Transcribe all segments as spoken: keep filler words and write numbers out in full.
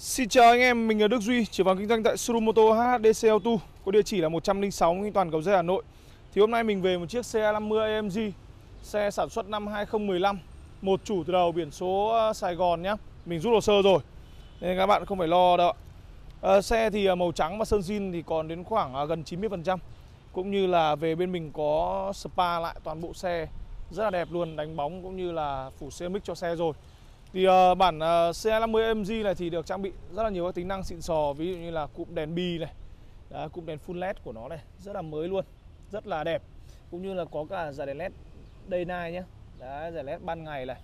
Xin chào anh em, mình là Đức Duy, trưởng phòng kinh doanh tại Surumoto hát đê xê Auto, có địa chỉ là một trăm lẻ sáu Nguyễn Toàn, Cầu Giấy, Hà Nội. Thì hôm nay mình về một chiếc xe năm mươi a em giê, xe sản xuất năm hai không một lăm, một chủ từ đầu, biển số Sài Gòn nhá. Mình rút hồ sơ rồi nên các bạn không phải lo đâu. À, xe thì màu trắng và sơn zin thì còn đến khoảng gần chín mươi phần trăm, cũng như là về bên mình có spa lại toàn bộ xe, rất là đẹp luôn, đánh bóng cũng như là phủ ceramic cho xe rồi. Thì uh, bản uh, xê hai năm mươi a em giê này thì được trang bị rất là nhiều các tính năng xịn sò, ví dụ như là cụm đèn bi này, đó, cụm đèn full led của nó này, rất là mới luôn, rất là đẹp, cũng như là có cả dải đèn led day night nhé, đấy, dải led ban ngày này,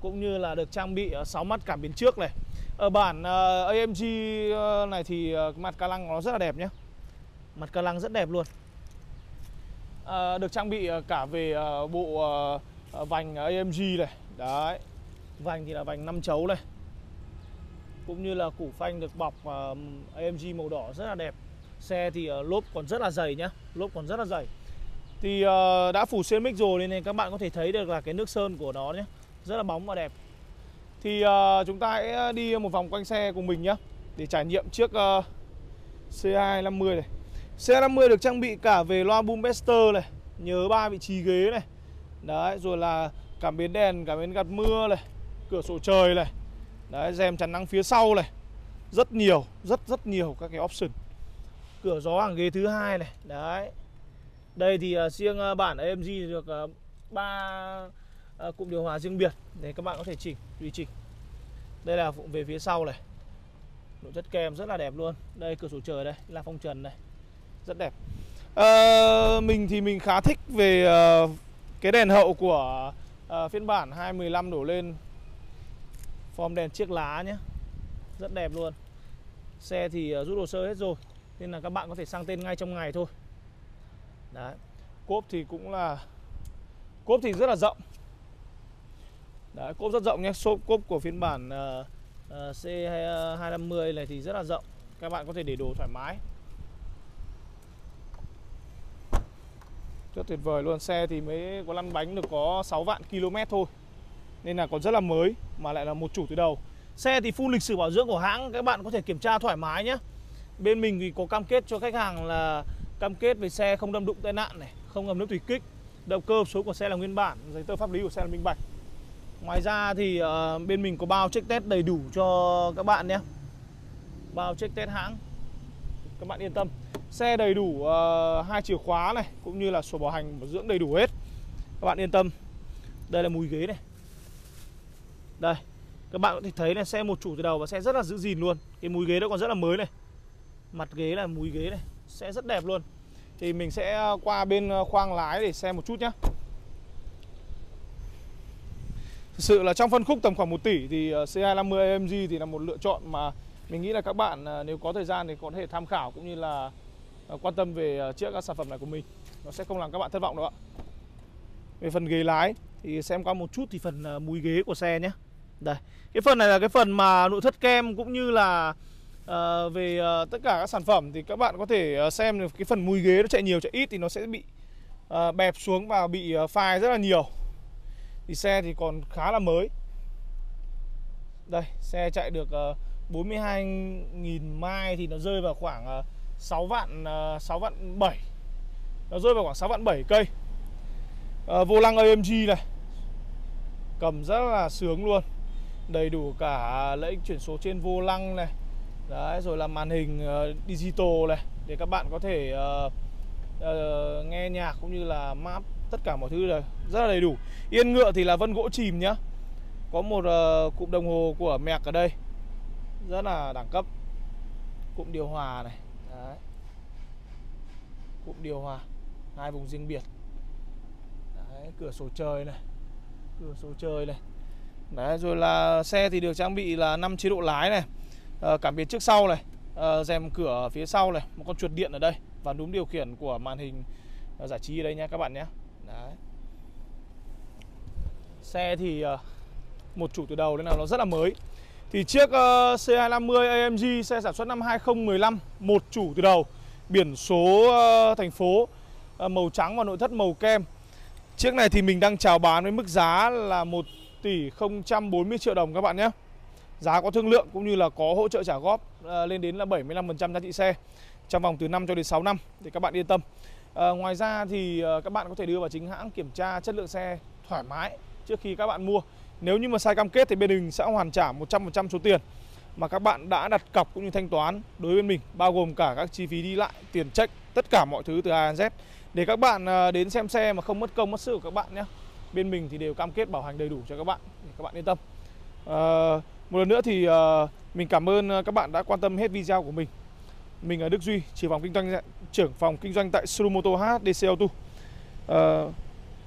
cũng như là được trang bị uh, sáu mắt cảm biến trước này. Ở bản uh, a em giê uh, này thì uh, mặt ca lăng của nó rất là đẹp nhé, mặt ca lăng rất đẹp luôn, uh, được trang bị uh, cả về uh, bộ uh, vành a em giê này, đấy. Vành thì là vành năm chấu này, cũng như là củ phanh được bọc uh, a em giê màu đỏ rất là đẹp. Xe thì uh, lốp còn rất là dày nhá, lốp còn rất là dày. Thì uh, đã phủ ceramic rồi nên, nên các bạn có thể thấy được là cái nước sơn của nó nhé, rất là bóng và đẹp. Thì uh, chúng ta hãy đi một vòng quanh xe cùng mình nhé, để trải nghiệm chiếc uh, xê hai năm mươi này. xê hai năm mươi được trang bị cả về loa Boomester này, nhớ ba vị trí ghế này, đấy, rồi là cảm biến đèn, cảm biến gạt mưa này, cửa sổ trời này, đấy, rèm chắn nắng phía sau này, rất nhiều, rất rất nhiều các cái option. Cửa gió hàng ghế thứ hai này, đấy. Đây thì uh, riêng uh, bản a em giê được uh, ba uh, cụm điều hòa riêng biệt để các bạn có thể chỉnh, tùy chỉnh. Đây là phụ về phía sau này, nội thất kèm rất là đẹp luôn. Đây cửa sổ trời đây, là phong trần này, rất đẹp. Uh, mình thì mình khá thích về uh, cái đèn hậu của uh, phiên bản hai mười lăm đổ lên. Form đèn chiếc lá nhé, rất đẹp luôn. Xe thì rút hồ sơ hết rồi nên là các bạn có thể sang tên ngay trong ngày thôi. Đấy. Cốp thì cũng là Cốp thì rất là rộng. Đấy, cốp rất rộng nhé. Cốp của phiên bản uh, uh, xê hai năm mươi này thì rất là rộng, các bạn có thể để đồ thoải mái, rất tuyệt vời luôn. Xe thì mới có lăn bánh được có sáu vạn ki lô mét thôi nên là còn rất là mới, mà lại là một chủ từ đầu. Xe thì full lịch sử bảo dưỡng của hãng, các bạn có thể kiểm tra thoải mái nhé. Bên mình thì có cam kết cho khách hàng là cam kết về xe không đâm đụng tai nạn này, không ngầm nước thủy kích, động cơ hộp số của xe là nguyên bản, giấy tờ pháp lý của xe là minh bạch. Ngoài ra thì uh, bên mình có bao check test đầy đủ cho các bạn nhé, bao check test hãng, các bạn yên tâm. Xe đầy đủ hai uh, chìa khóa này, cũng như là sổ bảo hành bảo dưỡng đầy đủ hết, các bạn yên tâm. Đây là mùi ghế này. Đây, các bạn có thể thấy là xe một chủ từ đầu và xe rất là giữ gìn luôn. Cái mùi ghế đó còn rất là mới này, mặt ghế là mùi ghế này, xe rất đẹp luôn. Thì mình sẽ qua bên khoang lái để xem một chút nhé. Thực sự là trong phân khúc tầm khoảng một tỷ thì xê hai năm mươi a em giê thì là một lựa chọn mà mình nghĩ là các bạn nếu có thời gian thì có thể tham khảo, cũng như là quan tâm về chiếc các sản phẩm này của mình, nó sẽ không làm các bạn thất vọng đâu ạ. Về phần ghế lái thì xem qua một chút thì phần mùi ghế của xe nhé. Đây, cái phần này là cái phần mà nội thất kem, cũng như là uh, về uh, tất cả các sản phẩm thì các bạn có thể uh, xem được cái phần mùi ghế nó chạy nhiều chạy ít thì nó sẽ bị uh, bẹp xuống và bị uh, phai rất là nhiều. Thì xe thì còn khá là mới. Đây, xe chạy được uh, bốn mươi hai nghìn mile thì nó rơi vào khoảng uh, sáu vạn uh, sáu vạn bảy. Nó rơi vào khoảng sáu vạn bảy cây. Uh, vô lăng a em giê này, cầm rất là sướng luôn, đầy đủ cả lẫy chuyển số trên vô lăng này, đấy, rồi là màn hình uh, digital này để các bạn có thể uh, uh, nghe nhạc cũng như là map, tất cả mọi thứ này rất là đầy đủ. Yên ngựa thì là vân gỗ chìm nhá, có một uh, cụm đồng hồ của Mercedes ở đây, rất là đẳng cấp. Cụm điều hòa này, đấy. Cụm điều hòa hai vùng riêng biệt, đấy, cửa sổ trời này, cửa sổ trời này. Đấy, rồi là xe thì được trang bị là năm chế độ lái này, à, cảm biến trước sau này, à, rèm cửa phía sau này, một con chuột điện ở đây và núm điều khiển của màn hình à, giải trí ở đây nha các bạn nhé. Đấy. Xe thì à, một chủ từ đầu nên là nó rất là mới. Thì chiếc à, xê hai năm mươi a em giê xe sản xuất năm hai không một lăm, một chủ từ đầu, biển số à, thành phố, à, màu trắng và nội thất màu kem. Chiếc này thì mình đang chào bán với mức giá là một tỷ không trăm bốn mươi triệu đồng các bạn nhé. giá có thương lượng cũng như là có hỗ trợ trả góp lên đến là bảy mươi lăm phần trăm giá trị xe trong vòng từ năm cho đến sáu năm thì các bạn yên tâm. À, ngoài ra thì các bạn có thể đưa vào chính hãng kiểm tra chất lượng xe thoải mái trước khi các bạn mua. Nếu như mà sai cam kết thì bên mình sẽ hoàn trả một trăm phần trăm số tiền mà các bạn đã đặt cọc cũng như thanh toán đối với mình, bao gồm cả các chi phí đi lại, tiền check, tất cả mọi thứ từ A đến Z. Để các bạn đến xem xe mà không mất công mất sức của các bạn nhé. Bên mình thì đều cam kết bảo hành đầy đủ cho các bạn, để các bạn yên tâm. À, một lần nữa thì à, mình cảm ơn các bạn đã quan tâm hết video của mình. Mình là Đức Duy, trưởng phòng kinh doanh, trưởng phòng kinh doanh tại Surumoto hát đê xê Auto. À,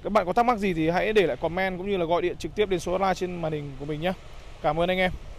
các bạn có thắc mắc gì thì hãy để lại comment cũng như là gọi điện trực tiếp đến số hotline trên màn hình của mình nhé. Cảm ơn anh em.